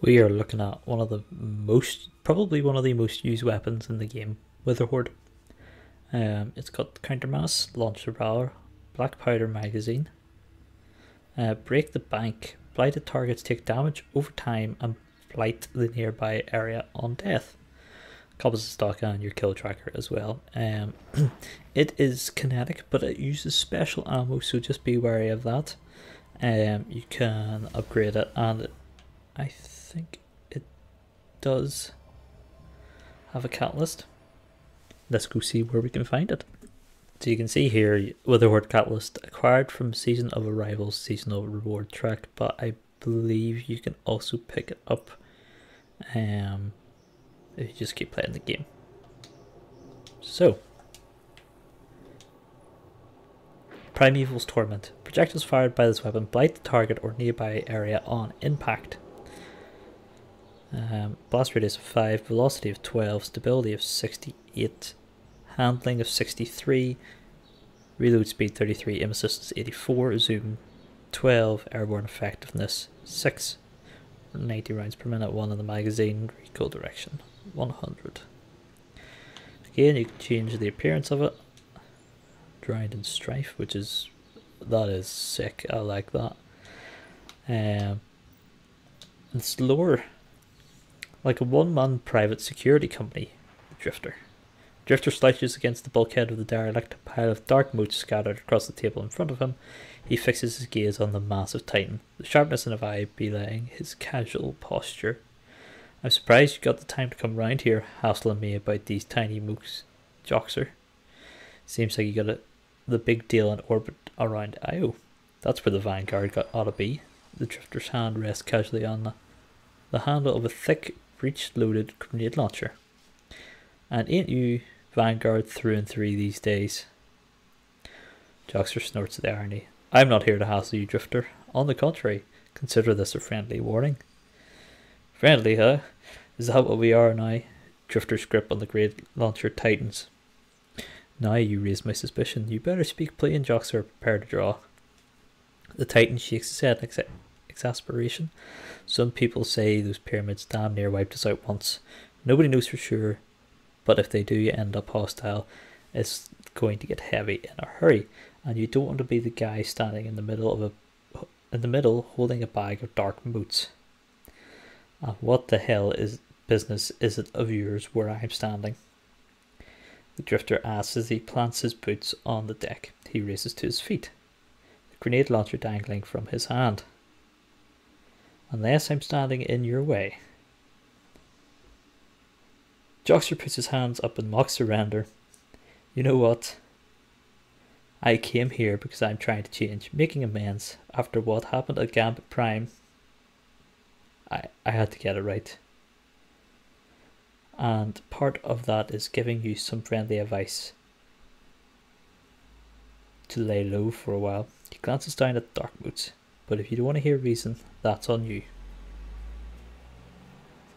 We are looking at one of the most, probably one of the most used weapons in the game, Witherhoard. It's got countermass, launch repellor, black powder magazine, break the bank, blighted targets take damage over time and blight the nearby area on death. Cobbles the stock and your kill tracker as well. It is kinetic, but it uses special ammo, so just be wary of that. You can upgrade it, and I think it does have a catalyst. Let's go see where we can find it. So you can see here, Witherhoard catalyst acquired from Season of Arrival's seasonal reward track, but I believe you can also pick it up if you just keep playing the game. So, Primeval's Torment. Projectiles fired by this weapon blight the target or nearby area on impact. Blast radius of 5, velocity of 12, stability of 68, handling of 63, reload speed 33, aim assistance 84, zoom 12, airborne effectiveness 6, 90 rounds per minute, 1 in the magazine, recoil direction 100. Again, you can change the appearance of it. Drowned in Strife, which is, that is sick, I like that. It's lore. Like a one-man private security company, the Drifter. Drifter slouches against the bulkhead of the derelict, a pile of dark motes scattered across the table in front of him. He fixes his gaze on the massive titan, the sharpness in his eye belying his casual posture. I'm surprised you got the time to come round here, hassling me about these tiny mooks, Joxer. Seems like you got the big deal in orbit around Io. That's where the Vanguard ought to be. The Drifter's hand rests casually on the handle of a thick, breech-loaded grenade launcher. And ain't you Vanguard through and through these days? Joxer snorts at the irony. I'm not here to hassle you, Drifter. On the contrary, consider this a friendly warning. Friendly, huh? Is that what we are now? Drifter's grip on the grenade launcher tightens. Now you raise my suspicion. You better speak plain, Joxer. Prepare to draw. The titan shakes his head in exasperation. Some people say those pyramids damn near wiped us out once. Nobody knows for sure, but if they do end up hostile, it's going to get heavy in a hurry, and you don't want to be the guy standing in the middle of in the middle holding a bag of dark moots. And what the hell business is it of yours where I'm standing? The Drifter asks as he plants his boots on the deck. He races to his feet, the grenade launcher dangling from his hand. Unless I'm standing in your way. Joxer puts his hands up in mock surrender. You know what? I came here because I'm trying to change, making amends after what happened at Gambit Prime. I had to get it right. And part of that is giving you some friendly advice to lay low for a while. He glances down at the dark moots. But if you don't want to hear reason, that's on you.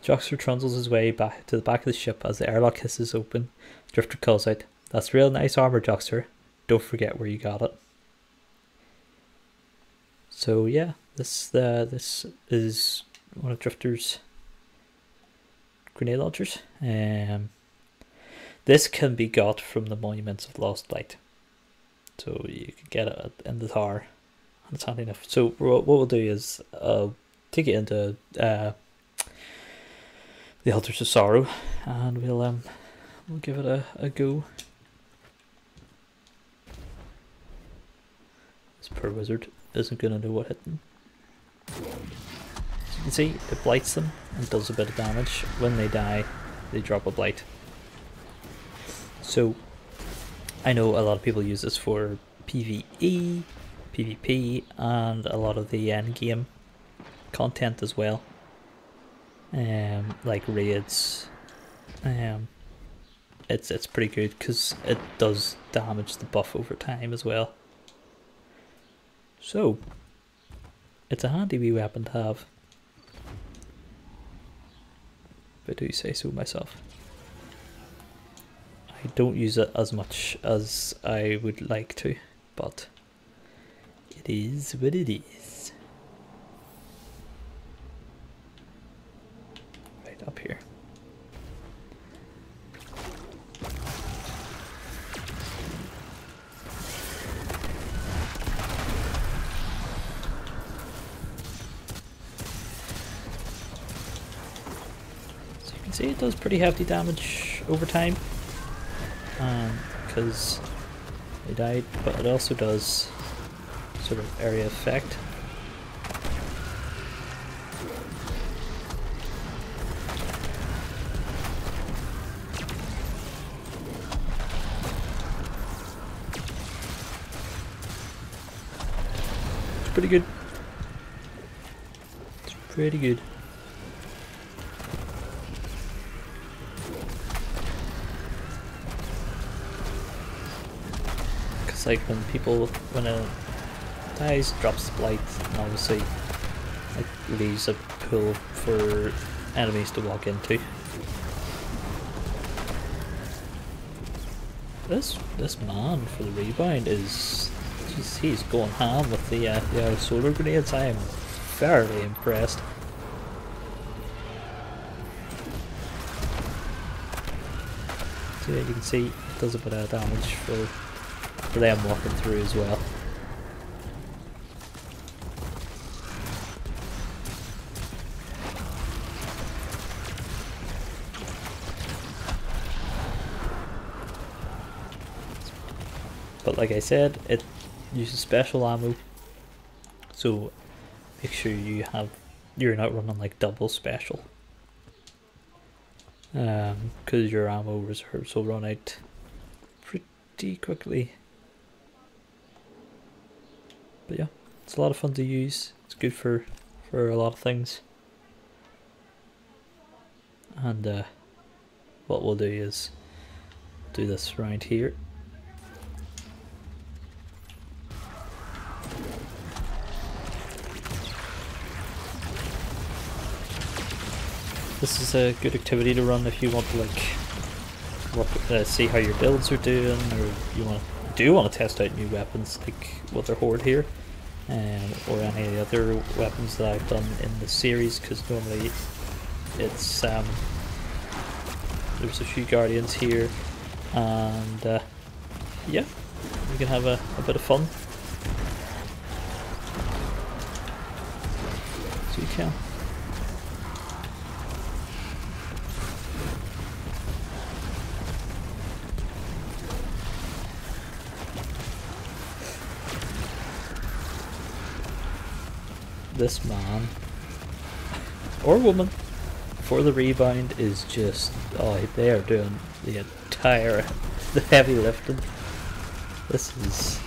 Joxer trundles his way back to the back of the ship as the airlock hisses open. Drifter calls out, "That's real nice armor, Joxer. Don't forget where you got it." So yeah, this is one of Drifter's grenade launchers. This can be got from the Monuments of Lost Light, so you can get it in the tower. It's handy enough. So what we'll do is take it into the Altars of Sorrow, and we'll give it a go. This poor wizard isn't gonna know what hit them. So you can see it blights them and does a bit of damage. When they die, they drop a blight. So I know a lot of people use this for PvE, PvP, and a lot of the end game content as well, like raids. It's pretty good because it does damage the buff over time as well, so it's a handy wee weapon to have, if I do say so myself. I don't use it as much as I would like to, but it is what it is. up here. So you can see it does pretty hefty damage over time, because they died, but it also does sort of area effect. Pretty good. It's pretty good. Cause like when a dies, drops blight, and obviously it leaves a pool for enemies to walk into. This man for the rebound is. He's going ham with the solar grenades. I am fairly impressed. So you can see it does a bit of damage for them walking through as well. But like I said, it uses special ammo, so make sure you're not running like double special, because your ammo reserves will run out pretty quickly. But yeah, it's a lot of fun to use. It's good for a lot of things. And what we'll do is do this round here. This is a good activity to run if you want to like see how your builds are doing, or you want to test out new weapons like Witherhoard here, or any of the other weapons that I've done in the series, because normally it's there's a few Guardians here, and yeah, you can have a bit of fun. So you can. This man or woman for the rebound is just, oh, they are doing the entire heavy lifting. This is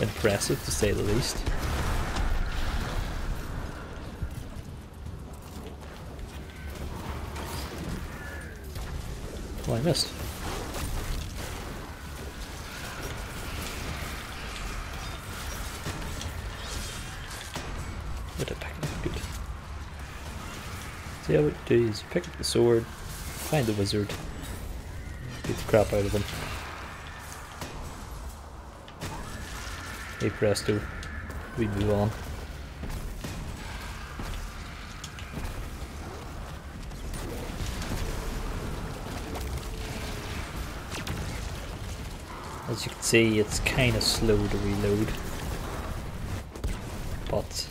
impressive to say the least. Oh, I missed. So yeah, what you do is pick up the sword, find the wizard, beat the crap out of him. Hey presto, we move on. As you can see, it's kind of slow to reload, but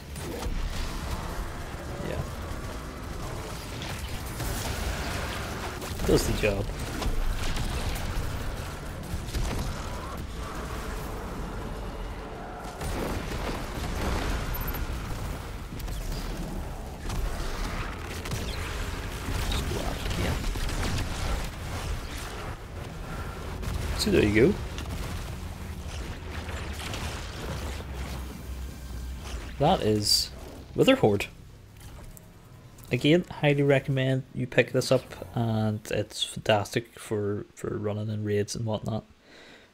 does the job. So there you go. That is Witherhoard. Again, highly recommend you pick this up, and it's fantastic for running in raids and whatnot.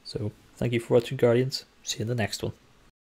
So, thank you for watching, Guardians. See you in the next one.